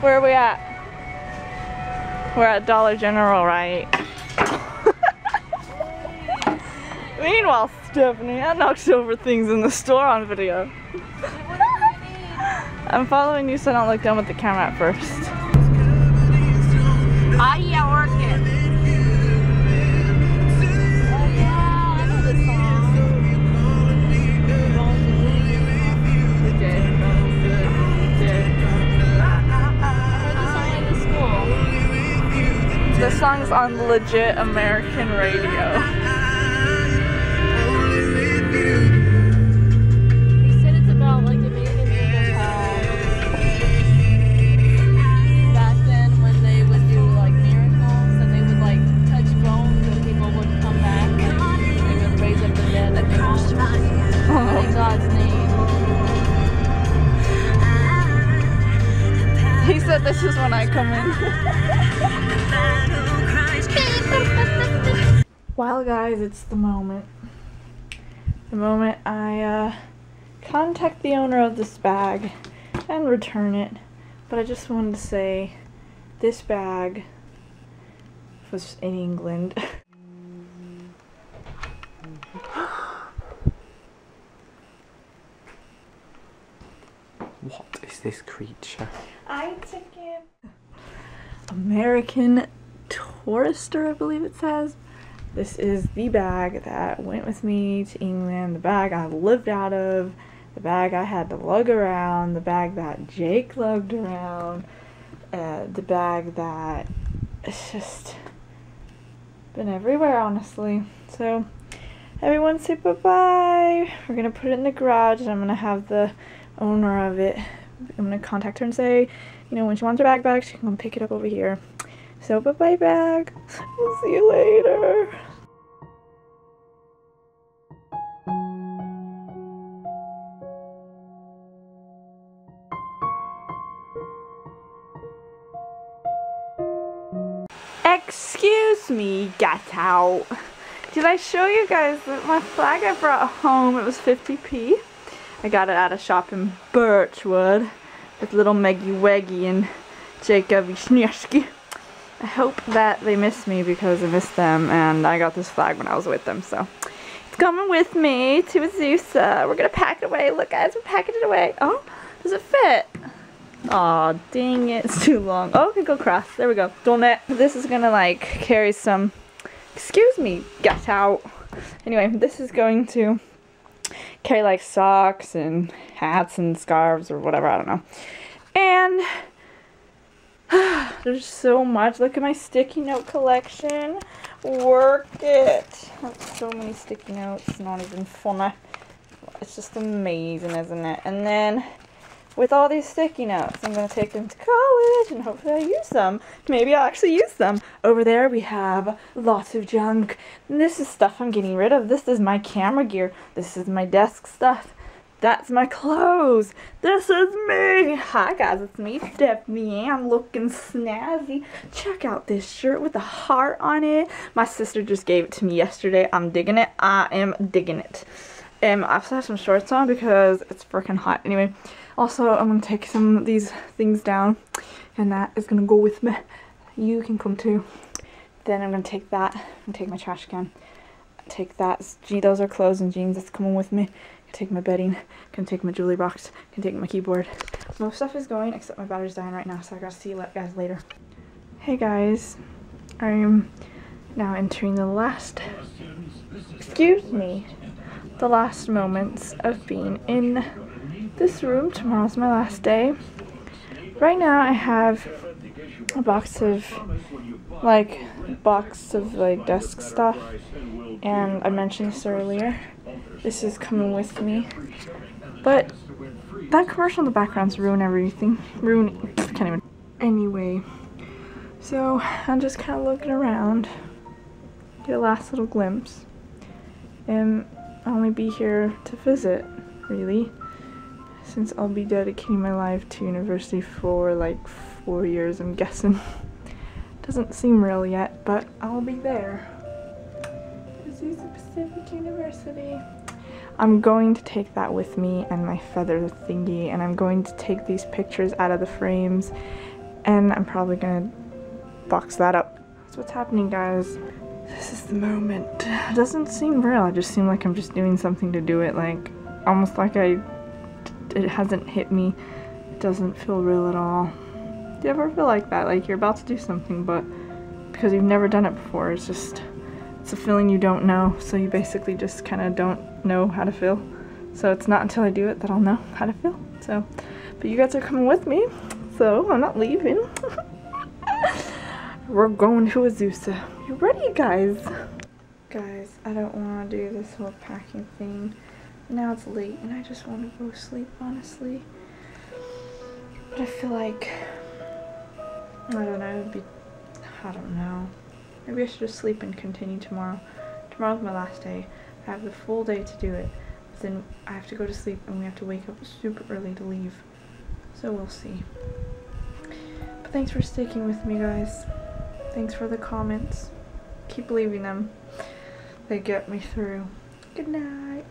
Where are we at? We're at Dollar General, right? Meanwhile, Stephanie, I knocked over things in the store on video. I'm following you so I don't look dumb with the camera at first. Oh yeah, orchid. Oh yeah, I know this song. This song is on legit American radio. This is when I come in. Well guys, it's the moment. The moment I contact the owner of this bag and return it. But I just wanted to say this bag was in England. What is this creature? I took it. American Tourister, I believe it says. This is the bag that went with me to England, the bag I lived out of, the bag I had to lug around, the bag that Jake lugged around, the bag that it's just been everywhere, honestly. So everyone say bye-bye. We're gonna put it in the garage and I'm gonna have the owner of it. I'm gonna contact her and say, you know, when she wants her bag back, she can come pick it up over here. So bye-bye bag. We'll see you later. Excuse me, get out. Did I show you guys that my flag I brought home? It was 50p. I got it at a shop in Birchwood with little Meggie Weggie and Jacob Wisniewski. I hope that they miss me because I missed them, and I got this flag when I was with them, so it's coming with me to Azusa. We're gonna pack it away. Look guys, we're packing it away. Oh, does it fit? Aw, oh, dang it, it's too long. Oh, I can go across. There we go. Don't it. This is gonna like carry some, excuse me, get out. Anyway, this is going to carry like socks and hats and scarves or whatever, I don't know. And there's so much. Look at my sticky note collection. Work it. That's so many sticky notes, not even funny. It's just amazing, isn't it? And then with all these sticky notes, I'm going to take them to college and hopefully I'll use them. Maybe I'll actually use them. Over there we have lots of junk. And this is stuff I'm getting rid of. This is my camera gear. This is my desk stuff. That's my clothes. This is me. Hi guys, it's me, Stephanie. I'm looking snazzy. Check out this shirt with a heart on it. My sister just gave it to me yesterday. I'm digging it. I am digging it. I also have some shorts on because it's freaking hot. Anyway, also I'm going to take some of these things down and that is going to go with me. You can come too. Then I'm going to take that and take my trash can. Take that. Gee, those are clothes and jeans that's coming with me. I can take my bedding. I can take my jewelry box. I can take my keyboard. Most stuff is going except my battery's dying right now, so I got to see you guys later. Hey guys, I'm now entering the last, excuse me, the last moments of being in this room. Tomorrow's my last day. Right now I have a box of like desk stuff, and I mentioned this earlier. This is coming with me, but that commercial in the background's ruin everything. Ruin, can't even. Anyway, so I'm just kind of looking around, get a last little glimpse, and I'll only be here to visit, really, since I'll be dedicating my life to university for like 4 years, I'm guessing. Doesn't seem real yet, but I'll be there. It's Azusa Pacific University. I'm going to take that with me and my feather thingy, and I'm going to take these pictures out of the frames, and I'm probably gonna box that up. That's what's happening, guys. This is the moment. It doesn't seem real. I just seem like I'm just doing something to do it, like almost like it hasn't hit me. It doesn't feel real at all. Do you ever feel like that? Like you're about to do something, but because you've never done it before, it's just, it's a feeling you don't know, so you basically just kind of don't know how to feel. So it's not until I do it that I'll know how to feel. So, but you guys are coming with me, so I'm not leaving. We're going to Azusa. You ready, guys? Guys, I don't want to do this whole packing thing. Now it's late and I just want to go sleep, honestly. But I feel like, I don't know, it would be, I don't know. Maybe I should just sleep and continue tomorrow. Tomorrow's my last day. I have the full day to do it. But then I have to go to sleep and we have to wake up super early to leave. So we'll see. But thanks for sticking with me, guys. Thanks for the comments. Keep leaving them. They get me through. Good night.